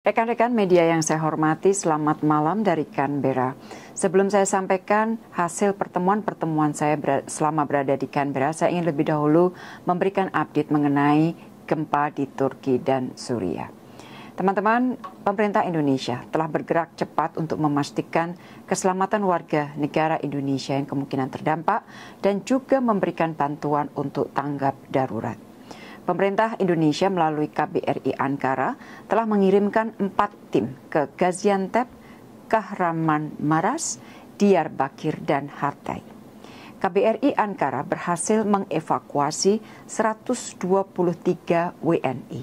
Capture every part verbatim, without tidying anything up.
Rekan-rekan media yang saya hormati, selamat malam dari Canberra. Sebelum saya sampaikan hasil pertemuan-pertemuan saya selama berada di Canberra, saya ingin lebih dahulu memberikan update mengenai gempa di Turki dan Suriah. Teman-teman, pemerintah Indonesia telah bergerak cepat untuk memastikan keselamatan warga negara Indonesia yang kemungkinan terdampak dan juga memberikan bantuan untuk tanggap darurat. Pemerintah Indonesia melalui K B R I Ankara telah mengirimkan empat tim ke Gaziantep, Kahramanmaraş, Bakir, dan Hatay. K B R I Ankara berhasil mengevakuasi seratus dua puluh tiga W N I.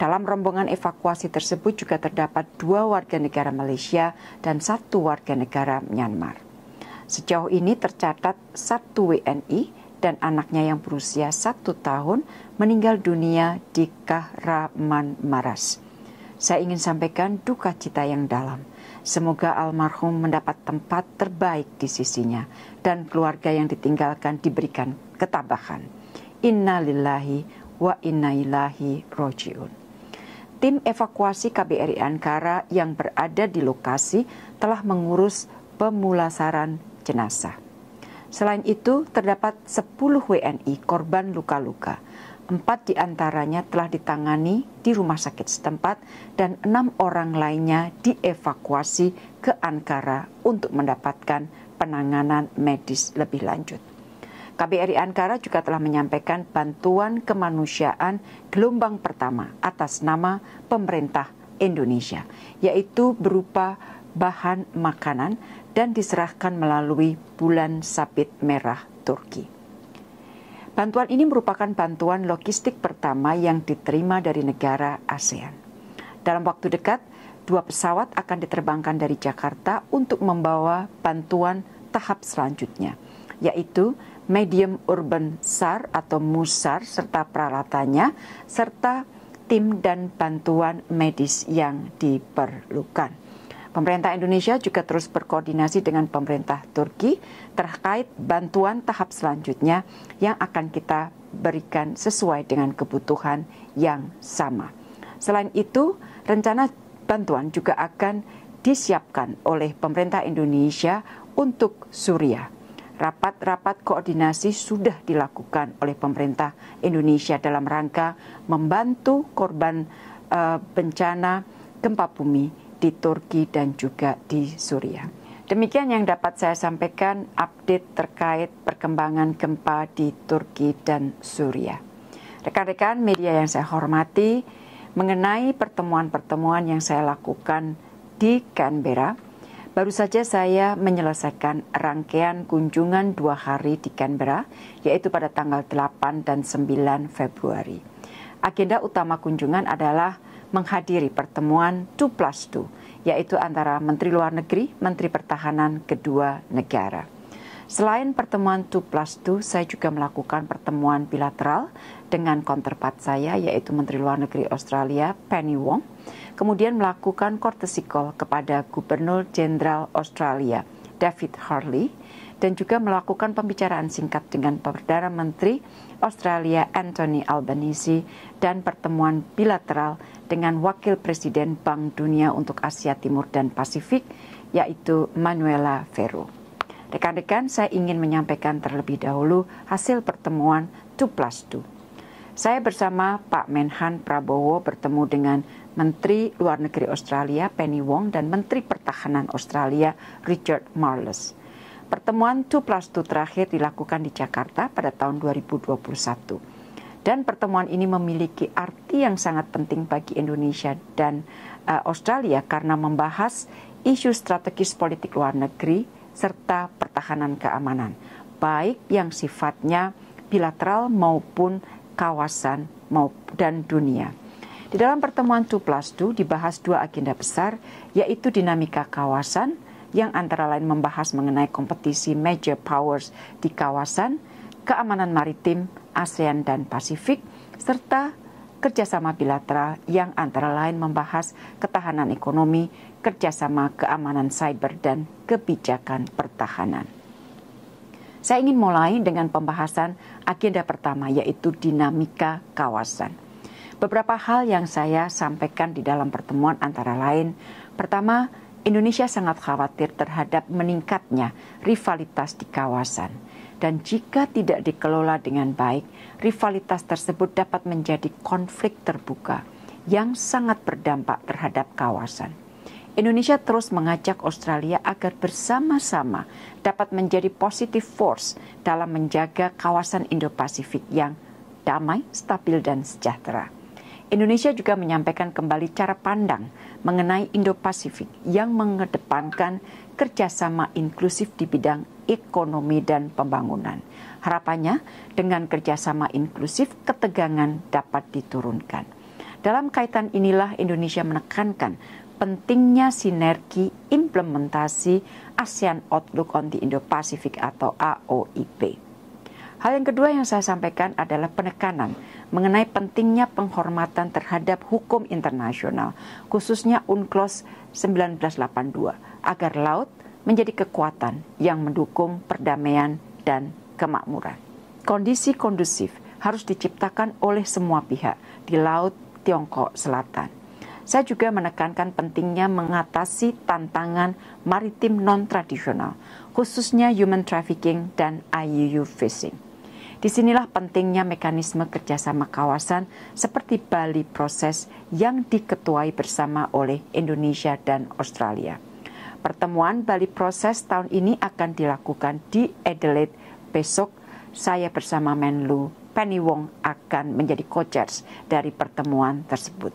Dalam rombongan evakuasi tersebut juga terdapat dua warga negara Malaysia dan satu warga negara Myanmar. Sejauh ini tercatat satu W N I dan anaknya yang berusia satu tahun meninggal dunia di Kahramanmaraş. Saya ingin sampaikan duka cita yang dalam. Semoga almarhum mendapat tempat terbaik di sisinya dan keluarga yang ditinggalkan diberikan ketabahan. Innalillahi wa inna ilaihi rojiun. Tim evakuasi K B R I Ankara yang berada di lokasi telah mengurus pemulasaran jenazah. Selain itu, terdapat sepuluh W N I korban luka-luka. Empat diantaranya telah ditangani di rumah sakit setempat dan enam orang lainnya dievakuasi ke Ankara untuk mendapatkan penanganan medis lebih lanjut. K B R I Ankara juga telah menyampaikan bantuan kemanusiaan gelombang pertama atas nama pemerintah Indonesia, yaitu berupa bahan makanan dan diserahkan melalui Bulan Sabit Merah Turki. Bantuan ini merupakan bantuan logistik pertama yang diterima dari negara ASEAN. Dalam waktu dekat, dua pesawat akan diterbangkan dari Jakarta untuk membawa bantuan tahap selanjutnya, yaitu medium urban S A R atau MUSAR serta peralatannya, serta tim dan bantuan medis yang diperlukan. Pemerintah Indonesia juga terus berkoordinasi dengan pemerintah Turki terkait bantuan tahap selanjutnya yang akan kita berikan sesuai dengan kebutuhan yang sama. Selain itu, rencana bantuan juga akan disiapkan oleh pemerintah Indonesia untuk Suriah. Rapat-rapat koordinasi sudah dilakukan oleh pemerintah Indonesia dalam rangka membantu korban uh, bencana gempa bumi di Turki dan juga di Suriah. Demikian yang dapat saya sampaikan update terkait perkembangan gempa di Turki dan Suriah. Rekan-rekan media yang saya hormati, mengenai pertemuan-pertemuan yang saya lakukan di Canberra, baru saja saya menyelesaikan rangkaian kunjungan dua hari di Canberra, yaitu pada tanggal delapan dan sembilan Februari. Agenda utama kunjungan adalah menghadiri pertemuan dua plus dua, yaitu antara Menteri Luar Negeri, Menteri Pertahanan kedua negara. Selain pertemuan dua plus dua, saya juga melakukan pertemuan bilateral dengan counterpart saya, yaitu Menteri Luar Negeri Australia, Penny Wong, kemudian melakukan courtesy call kepada Gubernur Jenderal Australia, David Hartley, dan juga melakukan pembicaraan singkat dengan Perdana Menteri Australia Anthony Albanese dan pertemuan bilateral dengan Wakil Presiden Bank Dunia untuk Asia Timur dan Pasifik, yaitu Manuela Ferro. Rekan-rekan, saya ingin menyampaikan terlebih dahulu hasil pertemuan dua plus dua. Saya bersama Pak Menhan Prabowo bertemu dengan Menteri Luar Negeri Australia Penny Wong dan Menteri Pertahanan Australia Richard Marles. Pertemuan dua plus dua terakhir dilakukan di Jakarta pada tahun dua ribu dua puluh satu. Dan pertemuan ini memiliki arti yang sangat penting bagi Indonesia dan uh, Australia karena membahas isu strategis politik luar negeri serta pertahanan keamanan, baik yang sifatnya bilateral maupun kawasan maupun dan dunia. Di dalam pertemuan dua plus dua dibahas dua agenda besar, yaitu dinamika kawasan, yang antara lain membahas mengenai kompetisi major powers di kawasan, keamanan maritim, ASEAN dan Pasifik, serta kerjasama bilateral yang antara lain membahas ketahanan ekonomi, kerjasama keamanan cyber, dan kebijakan pertahanan. Saya ingin mulai dengan pembahasan agenda pertama, yaitu dinamika kawasan. Beberapa hal yang saya sampaikan di dalam pertemuan antara lain, pertama, Indonesia sangat khawatir terhadap meningkatnya rivalitas di kawasan. Dan jika tidak dikelola dengan baik, rivalitas tersebut dapat menjadi konflik terbuka yang sangat berdampak terhadap kawasan. Indonesia terus mengajak Australia agar bersama-sama dapat menjadi positive force dalam menjaga kawasan Indo-Pasifik yang damai, stabil, dan sejahtera. Indonesia juga menyampaikan kembali cara pandang mengenai Indo-Pasifik yang mengedepankan kerjasama inklusif di bidang ekonomi dan pembangunan. Harapannya, dengan kerjasama inklusif, ketegangan dapat diturunkan. Dalam kaitan inilah Indonesia menekankan pentingnya sinergi implementasi ASEAN Outlook on the Indo-Pacific atau A O I P. Hal yang kedua yang saya sampaikan adalah penekanan mengenai pentingnya penghormatan terhadap hukum internasional, khususnya UNCLOS seribu sembilan ratus delapan puluh dua, agar laut menjadi kekuatan yang mendukung perdamaian dan kemakmuran. Kondisi kondusif harus diciptakan oleh semua pihak di Laut Tiongkok Selatan. Saya juga menekankan pentingnya mengatasi tantangan maritim non-tradisional, khususnya human trafficking dan I U U fishing. Disinilah pentingnya mekanisme kerjasama kawasan seperti Bali Proses yang diketuai bersama oleh Indonesia dan Australia. Pertemuan Bali Proses tahun ini akan dilakukan di Adelaide besok. Saya bersama Menlu Penny Wong akan menjadi co-chair dari pertemuan tersebut.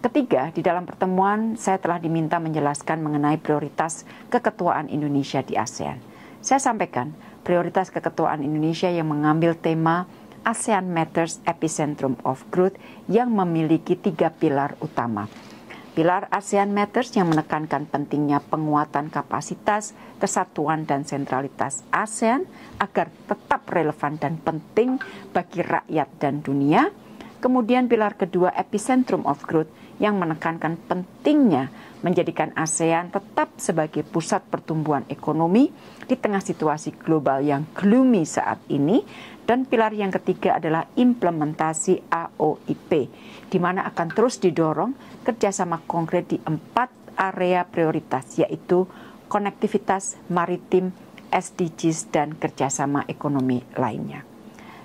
Ketiga, di dalam pertemuan saya telah diminta menjelaskan mengenai prioritas keketuaan Indonesia di ASEAN. Saya sampaikan prioritas keketuaan Indonesia yang mengambil tema ASEAN Matters Epicentrum of Growth yang memiliki tiga pilar utama. Pilar ASEAN Matters yang menekankan pentingnya penguatan kapasitas, kesatuan dan sentralitas ASEAN agar tetap relevan dan penting bagi rakyat dan dunia. Kemudian pilar kedua Epicentrum of Growth yang menekankan pentingnya menjadikan ASEAN tetap sebagai pusat pertumbuhan ekonomi di tengah situasi global yang gloomy saat ini. Dan pilar yang ketiga adalah implementasi A O I P, di mana akan terus didorong kerjasama konkret di empat area prioritas, yaitu konektivitas maritim, S D Gs, dan kerjasama ekonomi lainnya.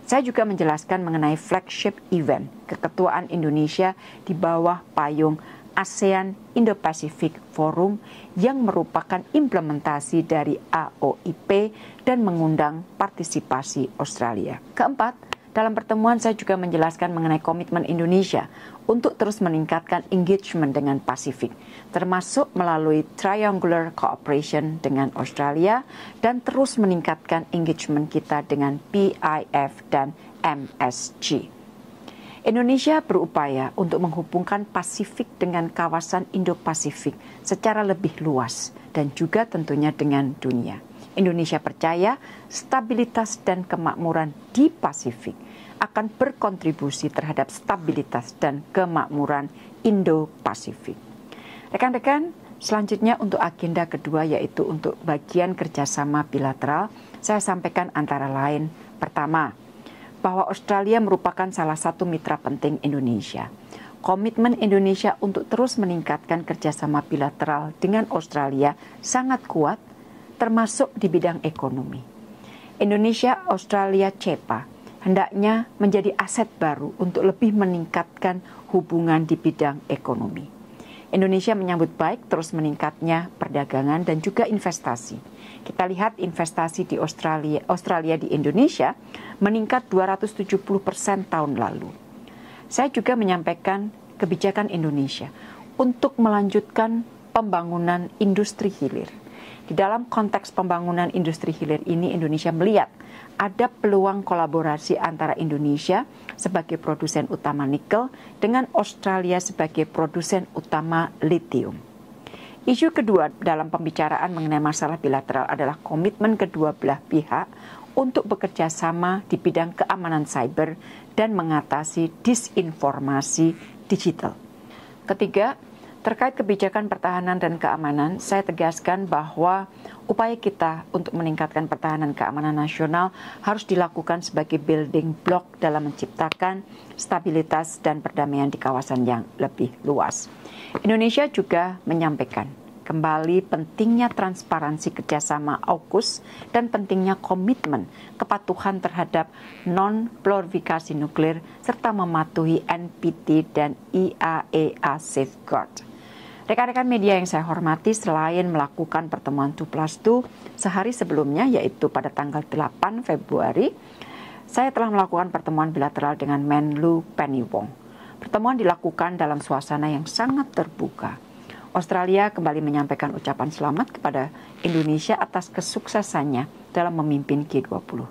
Saya juga menjelaskan mengenai flagship event keketuaan Indonesia di bawah payung ASEAN Indo-Pacific Forum yang merupakan implementasi dari A O I P dan mengundang partisipasi Australia. Keempat, dalam pertemuan saya juga menjelaskan mengenai komitmen Indonesia untuk terus meningkatkan engagement dengan Pasifik, termasuk melalui triangular cooperation dengan Australia dan terus meningkatkan engagement kita dengan P I F dan M S G. Indonesia berupaya untuk menghubungkan Pasifik dengan kawasan Indo-Pasifik secara lebih luas dan juga tentunya dengan dunia. Indonesia percaya stabilitas dan kemakmuran di Pasifik akan berkontribusi terhadap stabilitas dan kemakmuran Indo-Pasifik. Rekan-rekan, selanjutnya untuk agenda kedua yaitu untuk bagian kerjasama bilateral, saya sampaikan antara lain pertama, bahwa Australia merupakan salah satu mitra penting Indonesia. Komitmen Indonesia untuk terus meningkatkan kerjasama bilateral dengan Australia sangat kuat, termasuk di bidang ekonomi. Indonesia-Australia CEPA hendaknya menjadi aset baru untuk lebih meningkatkan hubungan di bidang ekonomi. Indonesia menyambut baik terus meningkatnya perdagangan dan juga investasi. Kita lihat investasi di Australia, Australia di Indonesia meningkat dua ratus tujuh puluh persen tahun lalu. Saya juga menyampaikan kebijakan Indonesia untuk melanjutkan pembangunan industri hilir. Di dalam konteks pembangunan industri hilir ini, Indonesia melihat ada peluang kolaborasi antara Indonesia sebagai produsen utama nikel dengan Australia sebagai produsen utama litium. Isu kedua dalam pembicaraan mengenai masalah bilateral adalah komitmen kedua belah pihak untuk bekerja sama di bidang keamanan siber dan mengatasi disinformasi digital. Ketiga, Terkait kebijakan pertahanan dan keamanan, saya tegaskan bahwa upaya kita untuk meningkatkan pertahanan keamanan nasional harus dilakukan sebagai building block dalam menciptakan stabilitas dan perdamaian di kawasan yang lebih luas. Indonesia juga menyampaikan kembali pentingnya transparansi kerjasama AUKUS dan pentingnya komitmen kepatuhan terhadap non-proliferasi nuklir serta mematuhi N P T dan I A E A safeguard. Rekan-rekan media yang saya hormati, selain melakukan pertemuan dua plus dua sehari sebelumnya, yaitu pada tanggal delapan Februari, saya telah melakukan pertemuan bilateral dengan Menlu Penny Wong. Pertemuan dilakukan dalam suasana yang sangat terbuka. Australia kembali menyampaikan ucapan selamat kepada Indonesia atas kesuksesannya dalam memimpin G dua puluh.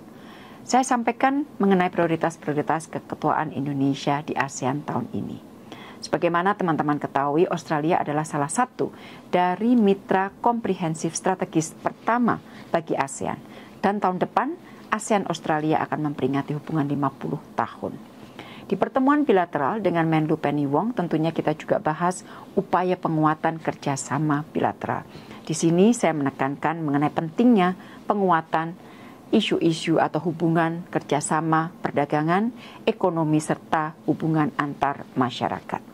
Saya sampaikan mengenai prioritas-prioritas keketuaan Indonesia di ASEAN tahun ini. Sebagaimana teman-teman ketahui, Australia adalah salah satu dari mitra komprehensif strategis pertama bagi ASEAN. Dan tahun depan, ASEAN-Australia akan memperingati hubungan lima puluh tahun. Di pertemuan bilateral dengan Menlu Penny Wong, tentunya kita juga bahas upaya penguatan kerjasama bilateral. Di sini saya menekankan mengenai pentingnya penguatan isu-isu atau hubungan kerjasama perdagangan, ekonomi, serta hubungan antar masyarakat.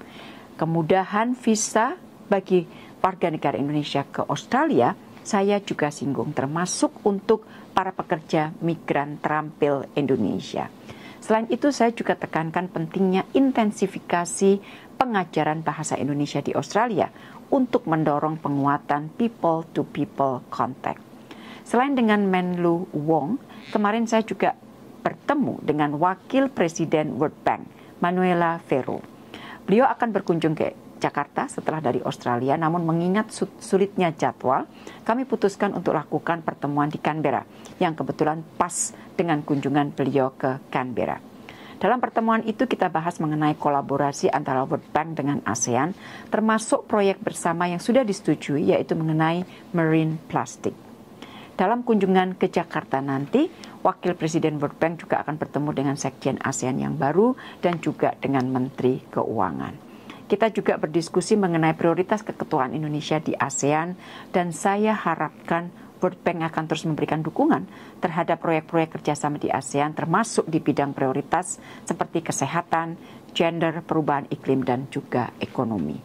Kemudahan visa bagi warga negara Indonesia ke Australia, saya juga singgung, termasuk untuk para pekerja migran terampil Indonesia. Selain itu, saya juga tekankan pentingnya intensifikasi pengajaran bahasa Indonesia di Australia untuk mendorong penguatan people-to-people contact. Selain dengan Menlu Wong, kemarin saya juga bertemu dengan Wakil Presiden World Bank, Manuela Ferro. Beliau akan berkunjung ke Jakarta setelah dari Australia, namun mengingat sulitnya jadwal, kami putuskan untuk lakukan pertemuan di Canberra, yang kebetulan pas dengan kunjungan beliau ke Canberra. Dalam pertemuan itu kita bahas mengenai kolaborasi antara World Bank dengan ASEAN, termasuk proyek bersama yang sudah disetujui, yaitu mengenai marine plastik. Dalam kunjungan ke Jakarta nanti, Wakil Presiden World Bank juga akan bertemu dengan Sekjen ASEAN yang baru dan juga dengan Menteri Keuangan. Kita juga berdiskusi mengenai prioritas keketuaan Indonesia di ASEAN, dan saya harapkan World Bank akan terus memberikan dukungan terhadap proyek-proyek kerjasama di ASEAN, termasuk di bidang prioritas seperti kesehatan, gender, perubahan iklim, dan juga ekonomi.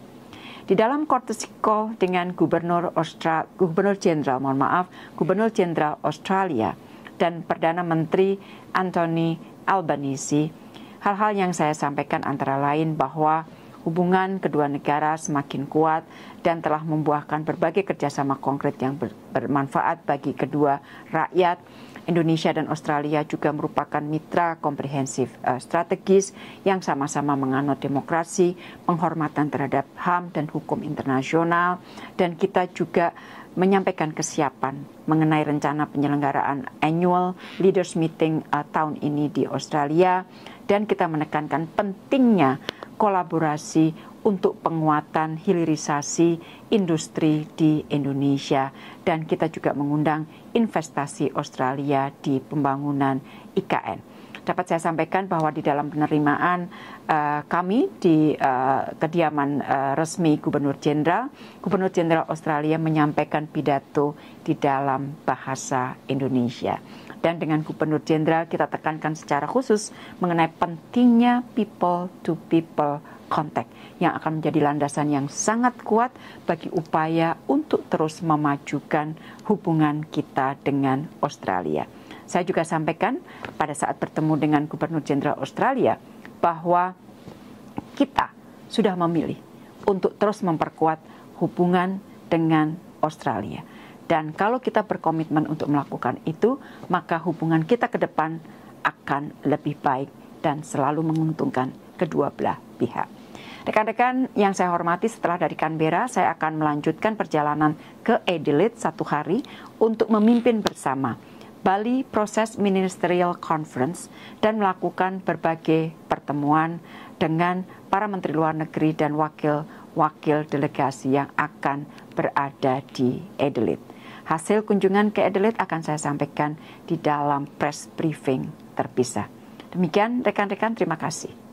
Di dalam courtesy call dengan Gubernur Austra- Gubernur Jenderal, mohon maaf, Gubernur Jenderal Australia dan Perdana Menteri Anthony Albanese, hal-hal yang saya sampaikan antara lain bahwa hubungan kedua negara semakin kuat dan telah membuahkan berbagai kerjasama konkret yang ber- bermanfaat bagi kedua rakyat. Indonesia dan Australia juga merupakan mitra komprehensif uh, strategis yang sama-sama menganut demokrasi, penghormatan terhadap H A M dan hukum internasional, dan kita juga menyampaikan kesiapan mengenai rencana penyelenggaraan annual leaders meeting uh, tahun ini di Australia, dan kita menekankan pentingnya kolaborasi untuk penguatan hilirisasi industri di Indonesia, dan kita juga mengundang investasi Australia di pembangunan I K N. Dapat saya sampaikan bahwa di dalam penerimaan uh, kami di uh, kediaman uh, resmi Gubernur Jenderal, Gubernur Jenderal Australia menyampaikan pidato di dalam bahasa Indonesia. Dan dengan Gubernur Jenderal kita tekankan secara khusus mengenai pentingnya people-to-people contact yang akan menjadi landasan yang sangat kuat bagi upaya untuk terus memajukan hubungan kita dengan Australia. Saya juga sampaikan pada saat bertemu dengan Gubernur Jenderal Australia bahwa kita sudah memilih untuk terus memperkuat hubungan dengan Australia. Dan kalau kita berkomitmen untuk melakukan itu, maka hubungan kita ke depan akan lebih baik dan selalu menguntungkan kedua belah pihak. Rekan-rekan yang saya hormati, setelah dari Canberra, saya akan melanjutkan perjalanan ke Adelaide satu hari untuk memimpin bersama Bali Proses Ministerial Conference dan melakukan berbagai pertemuan dengan para menteri luar negeri dan wakil-wakil delegasi yang akan berada di Adelaide. Hasil kunjungan ke Adelaide akan saya sampaikan di dalam press briefing terpisah. Demikian rekan-rekan, terima kasih.